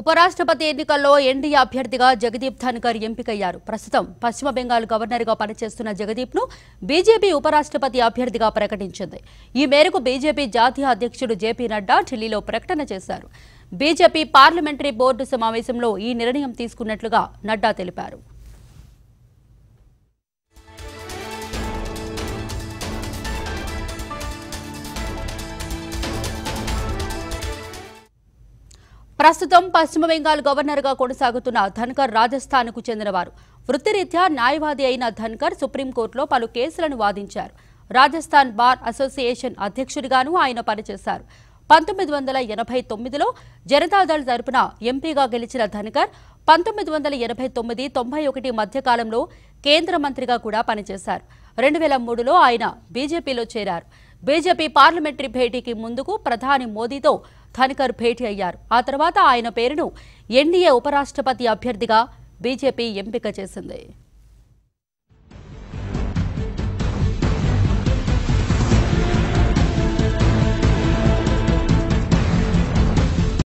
ఉపరాష్ట్రపతి ఎన్నికల్లో ఎన్డీఏ అభ్యర్థిగా జగదీప్ ధన్కర్ ఎంపికయ్యారు. ప్రస్తుతం పశ్చిమ బెంగాల్ గవర్నర్గా పనిచేస్తున్న జగదీప్ను బీజేపీ ఉపరాష్ట్రపతి అభ్యర్థిగా ప్రకటించింది. ఈ మేరకు బీజేపీ జాతీయ అధ్యక్షుడు జేపీ నడ్డా ఢిల్లీలో ప్రకటన చేశారు. బీజేపీ పార్లమెంటరీ బోర్డు సమావేశంలో ఈ నిర్ణయం తీసుకున్నట్లుగా నడ్డా తెలిపారు. ప్రస్తుతం పశ్చిమ బెంగాల్ గవర్నర్గా కొనసాగుతున్న ధన్కర్ రాజస్థాన్కు చెందినవారు. వృత్తిరీత్యా న్యాయవాది అయిన ధన్కర్ సుప్రీంకోర్టులో పలు కేసులను వాదించారు. రాజస్థాన్ బార్ అసోసియేషన్ అధ్యక్షుడిగాను ఆయన పనిచేశారు. 1989లో జనతాదళ్ తరపున ఎంపీగా గెలిచిన ధన్కర్ 1989-91 మధ్యకాలంలో కేంద్ర మంత్రిగా కూడా పనిచేశారు. 2003లో ఆయన బీజేపీలో చేరారు. బీజేపీ పార్లమెంటరీ భేటీకి ముందుకు ప్రధాని మోదీతో ధన్కర్ భేటీ అయ్యారు. ఆ తర్వాత ఆయన పేరును ఎన్డీఏ ఉపరాష్ట్రపతి అభ్యర్థిగా బీజేపీ ఎంపిక చేసింది.